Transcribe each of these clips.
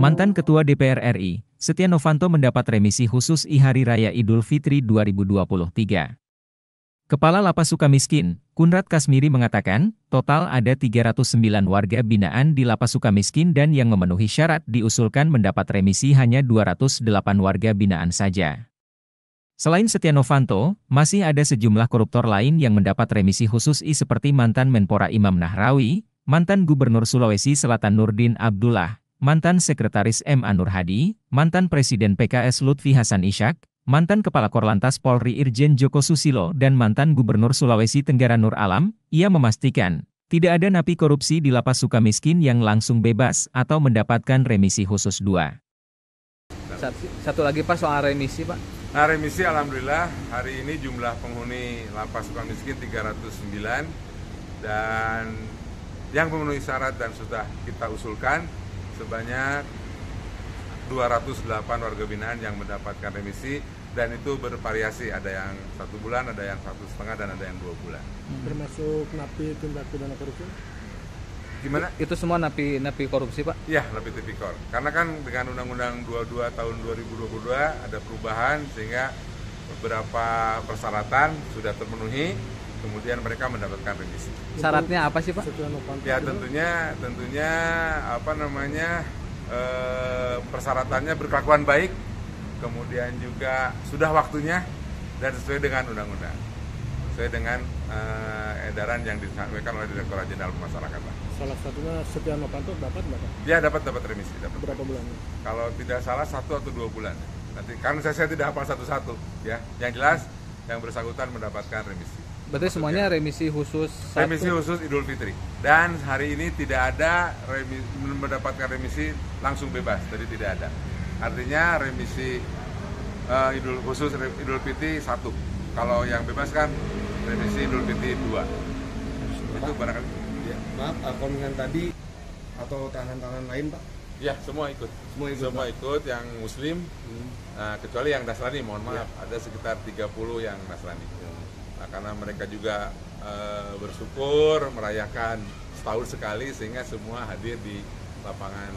Mantan Ketua DPR RI, Setya Novanto mendapat remisi khusus Hari Raya Idul Fitri 2023. Kepala Lapas Sukamiskin, Kunrat Kasmiri mengatakan, total ada 309 warga binaan di Lapas Sukamiskin dan yang memenuhi syarat diusulkan mendapat remisi hanya 208 warga binaan saja. Selain Setya Novanto, masih ada sejumlah koruptor lain yang mendapat remisi khusus seperti mantan Menpora Imam Nahrawi, mantan Gubernur Sulawesi Selatan Nurdin Abdullah, mantan Sekretaris M. Anur Hadi, mantan Presiden PKS Lutfi Hasan Ishak, mantan Kepala Korlantas Polri Irjen Joko Susilo dan mantan Gubernur Sulawesi Tenggara Nur Alam. Ia memastikan, tidak ada napi korupsi di Lapas Sukamiskin yang langsung bebas atau mendapatkan remisi khusus 2. Satu lagi Pak soal remisi Pak. Nah, remisi alhamdulillah hari ini jumlah penghuni Lapas Sukamiskin 309 dan yang memenuhi syarat dan sudah kita usulkan sebanyak 208 warga binaan yang mendapatkan remisi dan itu bervariasi, ada yang 1 bulan, ada yang 1,5 dan ada yang 2 bulan. Termasuk napi tindak pidana korupsi? Gimana? Itu semua napi korupsi Pak? Iya, napi tipikor. Karena kan dengan Undang-Undang 22 tahun 2022 ada perubahan sehingga beberapa persyaratan sudah terpenuhi. Kemudian mereka mendapatkan remisi. Syaratnya apa sih Pak? Ya tentunya persyaratannya berkelakuan baik, kemudian juga sudah waktunya dan sesuai dengan undang-undang, sesuai dengan edaran yang disampaikan oleh Direktorat Jenderal Pemasyarakatan. Salah satunya Setya Novanto dapat nggak Pak? Ya dapat remisi. Berapa bulan? Kalau tidak salah 1 atau 2 bulan. Nanti karena saya tidak hafal satu-satu, ya. Yang jelas yang bersangkutan mendapatkan remisi. Berarti semuanya remisi khusus remisi khusus Idul Fitri. Dan hari ini tidak ada mendapatkan remisi langsung bebas, jadi tidak ada. Artinya remisi khusus Idul Fitri 1. Kalau yang bebas kan remisi Idul Fitri 2. Itu barangkali ya. Maaf, konfirman tadi atau tahanan-tahanan lain Pak? Ya, semua ikut. Semua ikut yang muslim. Nah, kecuali yang Nasrani, mohon maaf. Ya. Ada sekitar 30 yang Nasrani. Nah, karena mereka juga bersyukur merayakan setahun sekali sehingga semua hadir di lapangan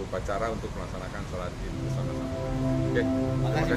upacara untuk melaksanakan sholat Id bersama-sama. Oke. Terima kasih.